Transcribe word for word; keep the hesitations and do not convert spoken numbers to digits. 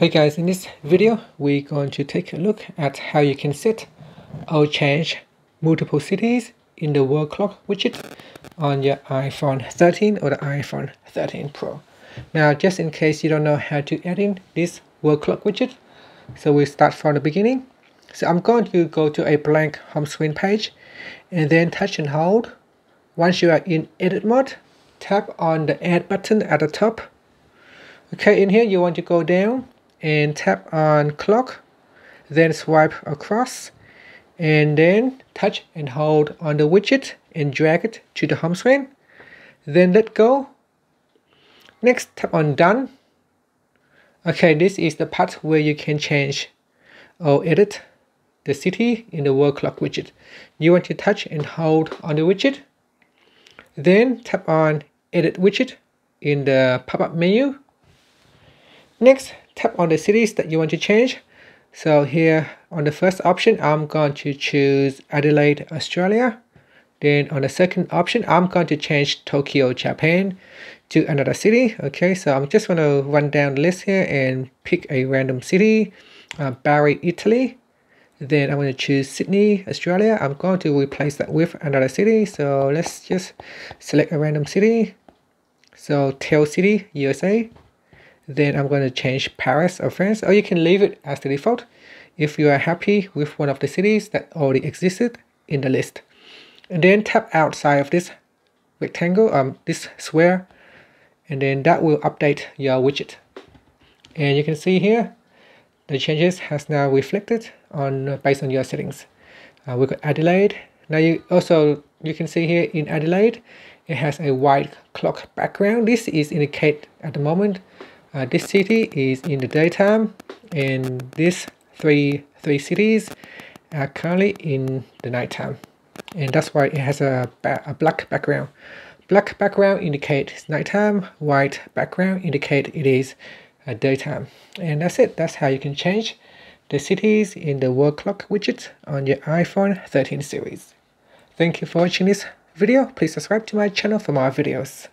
Hey guys, in this video we're going to take a look at how you can set or change multiple cities in the world clock widget on your iPhone thirteen or the iPhone thirteen Pro. Now, just in case you don't know how to add in this world clock widget, so we start from the beginning. So I'm going to go to a blank home screen page and then touch and hold. Once you are in edit mode, tap on the add button at the top. Okay, in here you want to go down and tap on clock, then swipe across and then touch and hold on the widget and drag it to the home screen, then let go. Next, tap on done. Okay, this is the part where you can change or edit the city in the world clock widget. You want to touch and hold on the widget, then tap on edit widget in the pop-up menu. Next, tap on the cities that you want to change. So here on the first option, I'm going to choose Adelaide, Australia. Then on the second option, I'm going to change Tokyo, Japan to another city. Okay, so I'm just going to run down the list here and pick a random city, uh, Bari, Italy. Then I'm going to choose Sydney, Australia. I'm going to replace that with another city. So let's just select a random city. So Tell City, U S A. Then I'm going to change Paris or France, or you can leave it as the default if you are happy with one of the cities that already existed in the list. And then tap outside of this rectangle, um, this square, and then that will update your widget. And you can see here, the changes has now reflected on based on your settings. Uh, we got Adelaide. Now you also you can see here in Adelaide, it has a white clock background. This is indicate at the moment. Uh, this city is in the daytime, and these three three cities are currently in the nighttime, and that's why it has a, a black background. Black background indicates nighttime. White background indicates it is a daytime. And that's it. That's how you can change the cities in the world clock widget on your iPhone thirteen series. Thank you for watching this video. Please subscribe to my channel for more videos.